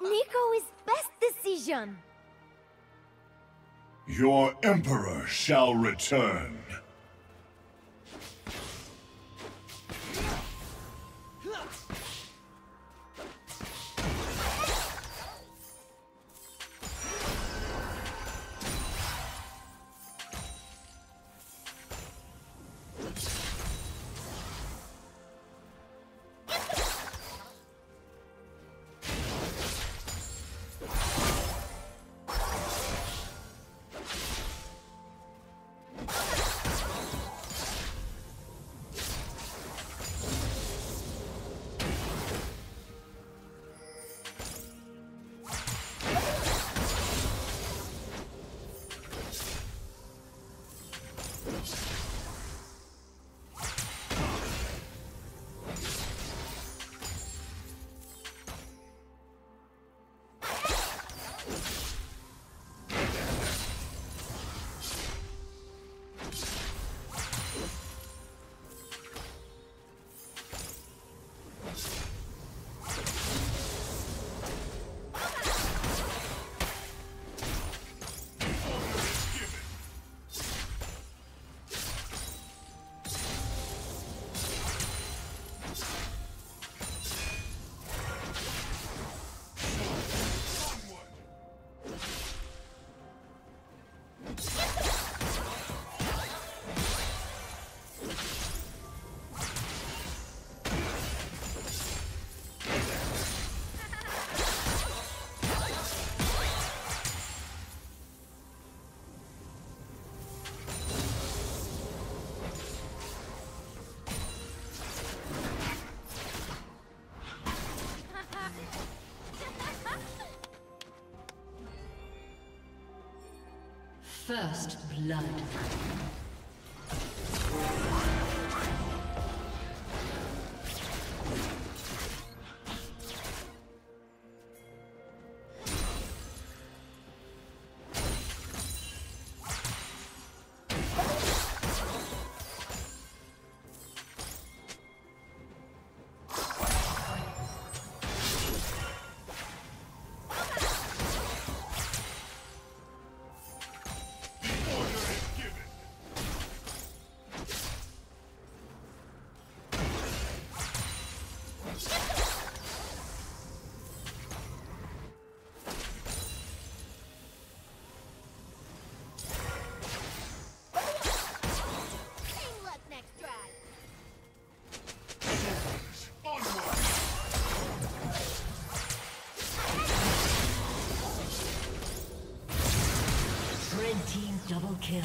Neeko is best decision. Your emperor shall return. First blood. Double kill.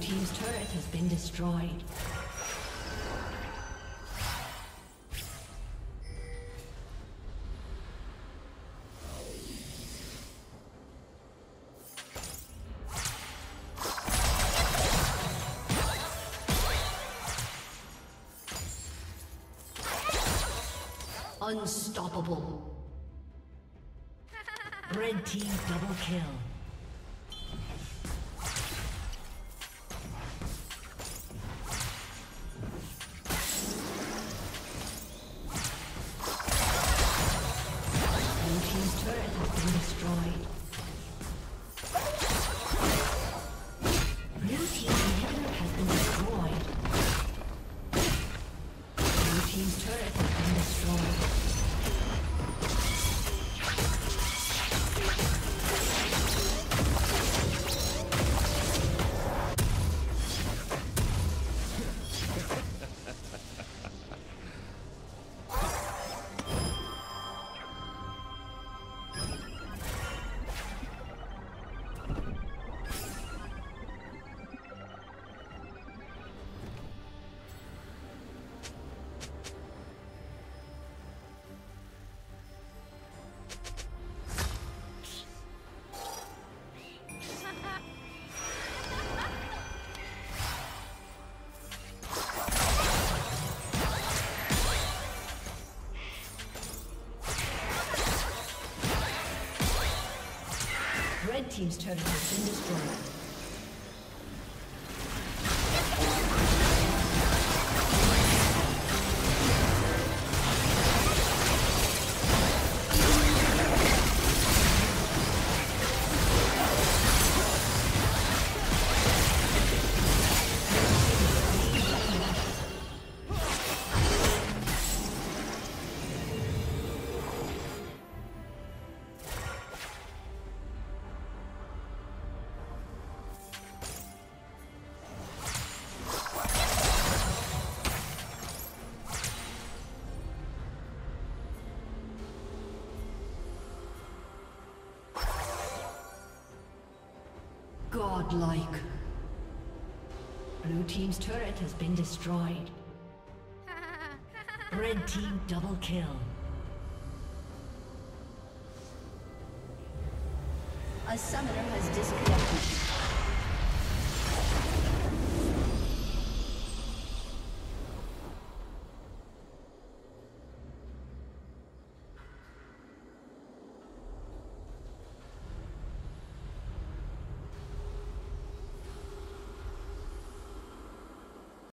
team's turret has been destroyed. Unstoppable. Red team double kill. Team's turret has been destroyed. Godlike. Blue team's turret has been destroyed. Red team double kill. A summoner has disconnected.